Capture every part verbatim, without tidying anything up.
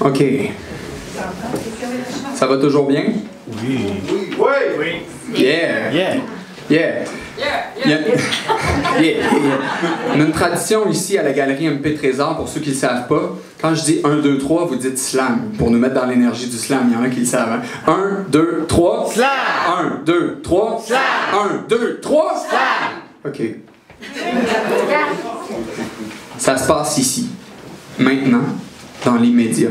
OK. Ça va toujours bien? Oui. Oui. Oui. Yeah. Yeah. Yeah. Yeah. Yeah. Yeah. Yeah. On a une tradition ici à la Galerie M P Trésor, pour ceux qui ne le savent pas. Quand je dis un, deux, trois, vous dites slam, pour nous mettre dans l'énergie du slam. Il y en a qui le savent. un, deux, trois, slam. un, deux, trois, slam. un, deux, trois, slam. OK. Ça se passe ici, maintenant, dans les médias.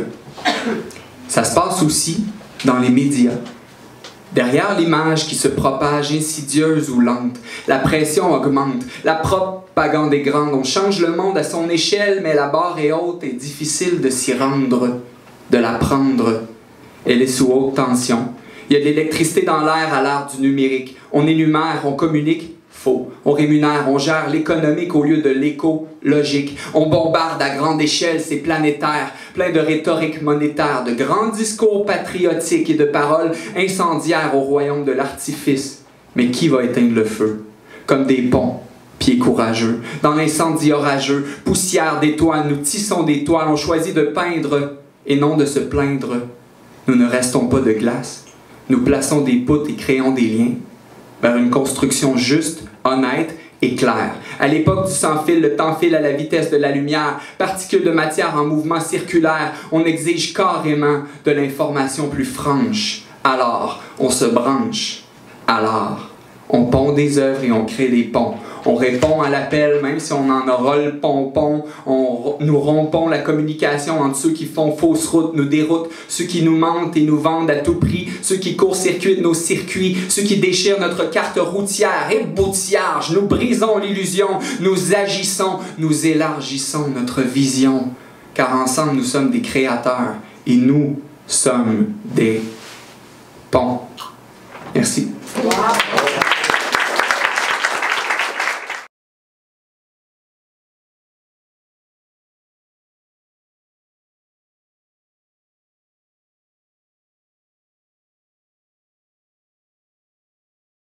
Ça se passe aussi dans les médias. Derrière l'image qui se propage, insidieuse ou lente, la pression augmente, la propagande est grande, on change le monde à son échelle, mais la barre est haute et difficile de s'y rendre, de la prendre. Elle est sous haute tension. Il y a de l'électricité dans l'air à l'ère du numérique. On énumère, on communique. Faux. On rémunère, on gère l'économique au lieu de l'éco-logique. On bombarde à grande échelle, c'est planétaire, plein de rhétorique monétaire, de grands discours patriotiques et de paroles incendiaires au royaume de l'artifice. Mais qui va éteindre le feu? Comme des ponts, pieds courageux, dans l'incendie orageux, poussière d'étoiles, nous tissons des toiles, on choisit de peindre et non de se plaindre. Nous ne restons pas de glace, nous plaçons des poutres et créons des liens vers une construction juste, honnête et claire. À l'époque du sans-fil, le temps file à la vitesse de la lumière. Particules de matière en mouvement circulaire, on exige carrément de l'information plus franche. Alors, on se branche. Alors, on pond des œuvres et on crée des ponts. On répond à l'appel, même si on en aura le pompon. On, nous rompons la communication entre ceux qui font fausse route, nous déroutent, ceux qui nous mentent et nous vendent à tout prix, ceux qui court-circuitent nos circuits, ceux qui déchirent notre carte routière et boutillage. Nous brisons l'illusion, nous agissons, nous élargissons notre vision. Car ensemble, nous sommes des créateurs et nous sommes des ponts. Merci. Wow.